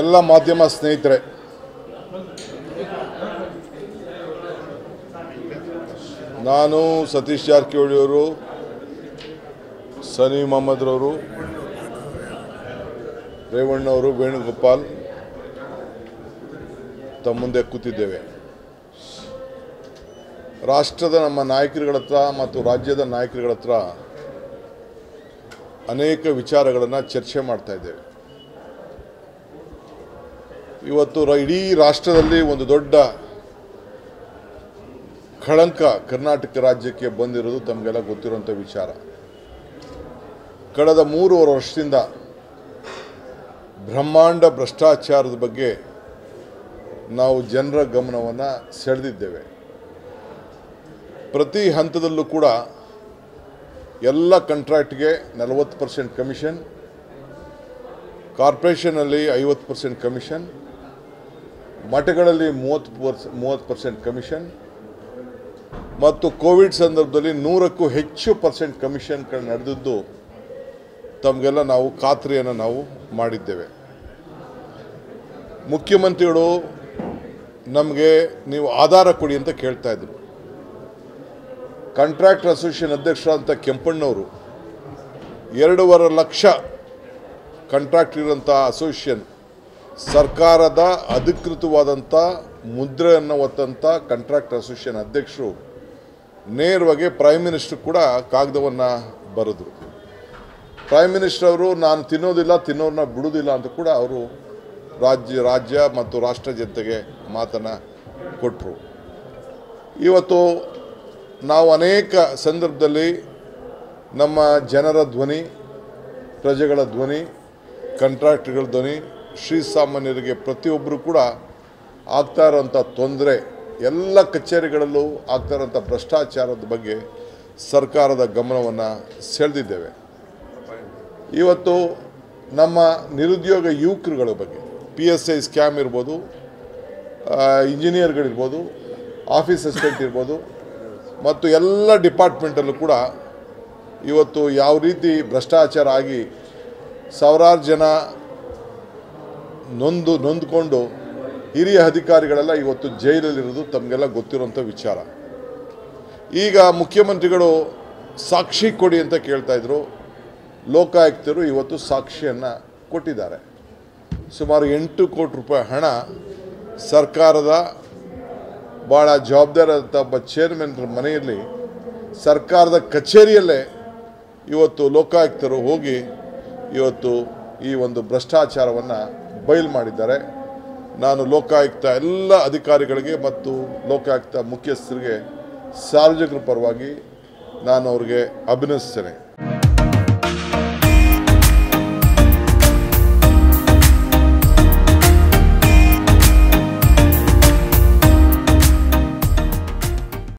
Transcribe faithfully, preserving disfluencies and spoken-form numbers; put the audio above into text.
ಎಲ್ಲ ಮಾಧ್ಯಮ ಸ್ನೇಹಿತರೆ, ನಾನು ಸತೀಶ್ ಜಾರಕಿಹೊಳಿ ಅವರು, ಸನಿ ಮೊಹಮ್ಮದ್ ರವರು, ರೇವಣ್ಣವರು, ವೇಣುಗೋಪಾಲ್ ತಮ್ಮ ಮುಂದೆ ಕೂತಿದ್ದೇವೆ. ರಾಷ್ಟ್ರದ ನಮ್ಮ ನಾಯಕರುಗಳ ಹತ್ರ ಮತ್ತು ರಾಜ್ಯದ ನಾಯಕರುಗಳ ಹತ್ರ ಅನೇಕ ವಿಚಾರಗಳನ್ನು ಚರ್ಚೆ ಮಾಡ್ತಾ ಇದ್ದೇವೆ. ಇವತ್ತು ಇಡೀ ರಾಷ್ಟ್ರದಲ್ಲಿ ಒಂದು ದೊಡ್ಡ ಕಳಂಕ ಕರ್ನಾಟಕ ರಾಜ್ಯಕ್ಕೆ ಬಂದಿರೋದು ತಮಗೆಲ್ಲ ಗೊತ್ತಿರುವಂಥ ವಿಚಾರ. ಕಳೆದ ಮೂರುವರೆ ವರ್ಷದಿಂದ ಬ್ರಹ್ಮಾಂಡ ಭ್ರಷ್ಟಾಚಾರದ ಬಗ್ಗೆ ನಾವು ಜನರ ಗಮನವನ್ನು ಸೆಳೆದಿದ್ದೇವೆ. ಪ್ರತಿ ಹಂತದಲ್ಲೂ ಕೂಡ ಎಲ್ಲ ಕಾಂಟ್ರಾಕ್ಟ್ಗೆ ನಲವತ್ತು ಪರ್ಸೆಂಟ್ ಕಮಿಷನ್, ಕಾರ್ಪೊರೇಷನಲ್ಲಿ ಐವತ್ತು ಪರ್ಸೆಂಟ್ ಕಮಿಷನ್, ಮಠಗಳಲ್ಲಿ ಮೂವತ್ತು ಪರ್ಸೆ ಮೂವತ್ತು ಪರ್ಸೆಂಟ್ ಕಮಿಷನ್ ಮತ್ತು ಕೋವಿಡ್ ಸಂದರ್ಭದಲ್ಲಿ ನೂರಕ್ಕೂ ಹೆಚ್ಚು ಪರ್ಸೆಂಟ್ ಕಮಿಷನ್ಗಳು ನಡೆದಿದ್ದು ತಮಗೆಲ್ಲ ನಾವು ಖಾತ್ರಿಯನ್ನು ನಾವು ಮಾಡಿದ್ದೇವೆ. ಮುಖ್ಯಮಂತ್ರಿಗಳು ನಮಗೆ ನೀವು ಆಧಾರ ಕೊಡಿ ಅಂತ ಕೇಳ್ತಾಯಿದ್ರು. ಕಾಂಟ್ರಾಕ್ಟರ್ ಅಸೋಸಿಯೇಷನ್ ಅಧ್ಯಕ್ಷರಾದಂಥ ಕೆಂಪಣ್ಣವರು ಎರಡೂವರೆ ಲಕ್ಷ ಕಾಂಟ್ರಾಕ್ಟ್ ಇರೋಂಥ ಅಸೋಸಿಯೇಷನ್, ಸರ್ಕಾರದ ಅಧಿಕೃತವಾದಂಥ ಮುದ್ರೆಯನ್ನು ಹೊತ್ತಂಥ ಕಾಂಟ್ರಾಕ್ಟರ್ ಅಸೋಸಿಯೇಷನ್ ಅಧ್ಯಕ್ಷರು ನೇರವಾಗಿ ಪ್ರೈಮ್ ಮಿನಿಸ್ಟ್ರು ಕೂಡ ಕಾಗದವನ್ನು ಬರೆದರು. ಪ್ರೈಮ್ ಮಿನಿಸ್ಟರ್ ಅವರು ನಾನು ತಿನ್ನೋದಿಲ್ಲ, ತಿನ್ನೋರನ್ನ ಬಿಡೋದಿಲ್ಲ ಅಂತ ಕೂಡ ಅವರು ರಾಜ್ಯ ರಾಜ್ಯ ಮತ್ತು ರಾಷ್ಟ್ರ ಜನತೆಗೆ ಮಾತನ್ನು ಕೊಟ್ಟರು. ಇವತ್ತು ನಾವು ಅನೇಕ ಸಂದರ್ಭದಲ್ಲಿ ನಮ್ಮ ಜನರ ಧ್ವನಿ, ಪ್ರಜೆಗಳ ಧ್ವನಿ, ಕಾಂಟ್ರಾಕ್ಟ್ಗಳ ಧ್ವನಿ, ಶ್ರೀಸಾಮಾನ್ಯರಿಗೆ ಪ್ರತಿಯೊಬ್ಬರು ಕೂಡ ಆಗ್ತಾ ಇರೋಂಥ ತೊಂದರೆ, ಎಲ್ಲ ಕಚೇರಿಗಳಲ್ಲೂ ಆಗ್ತಾ ಇರೋಂಥ ಭ್ರಷ್ಟಾಚಾರದ ಬಗ್ಗೆ ಸರ್ಕಾರದ ಗಮನವನ್ನು ಸೆಳೆದಿದ್ದೇವೆ. ಇವತ್ತು ನಮ್ಮ ನಿರುದ್ಯೋಗ ಯುವಕರುಗಳ ಬಗ್ಗೆ ಪಿ ಎಸ್ ಐ ಸ್ಕ್ಯಾಮ್ ಇರ್ಬೋದು, ಇಂಜಿನಿಯರ್ಗಳಿರ್ಬೋದು, ಆಫೀಸ್ ಅಸಿಸ್ಟೆಂಟ್ ಇರ್ಬೋದು ಮತ್ತು ಎಲ್ಲ ಡಿಪಾರ್ಟ್ಮೆಂಟಲ್ಲೂ ಕೂಡ ಇವತ್ತು ಯಾವ ರೀತಿ ಭ್ರಷ್ಟಾಚಾರ ಆಗಿ ಸಾವಿರಾರು ಜನ ನೊಂದು ನೊಂದ್ಕೊಂಡು ಹಿರಿಯ ಅಧಿಕಾರಿಗಳೆಲ್ಲ ಇವತ್ತು ಜೈಲಲ್ಲಿರೋದು ತಮಗೆಲ್ಲ ಗೊತ್ತಿರೋಂಥ ವಿಚಾರ. ಈಗ ಮುಖ್ಯಮಂತ್ರಿಗಳು ಸಾಕ್ಷಿ ಕೊಡಿ ಅಂತ ಕೇಳ್ತಾಯಿದ್ರು. ಲೋಕಾಯುಕ್ತರು ಇವತ್ತು ಸಾಕ್ಷಿಯನ್ನು ಕೊಟ್ಟಿದ್ದಾರೆ. ಸುಮಾರು ಎಂಟು ಕೋಟಿ ರೂಪಾಯಿ ಹಣ ಸರ್ಕಾರದ ಭಾಳ ಜವಾಬ್ದಾರಿಯಾದಂಥ ಒಬ್ಬ ಚೇರ್ಮನ್ರ ಮನೆಯಲ್ಲಿ, ಸರ್ಕಾರದ ಕಚೇರಿಯಲ್ಲೇ ಇವತ್ತು ಲೋಕಾಯುಕ್ತರು ಹೋಗಿ ಇವತ್ತು ಈ ಒಂದು ಭ್ರಷ್ಟಾಚಾರವನ್ನು ಬಯಲು ಮಾಡಿದ್ದಾರೆ. ನಾನು ಲೋಕಾಯುಕ್ತ ಎಲ್ಲ ಅಧಿಕಾರಿಗಳಿಗೆ ಮತ್ತು ಲೋಕಾಯುಕ್ತ ಮುಖ್ಯಸ್ಥರಿಗೆ ಸಾರ್ವಜನಿಕರ ಪರವಾಗಿ ನಾನು ಅವ್ರಿಗೆ ಅಭಿನಂದಿಸ್ತೇನೆ.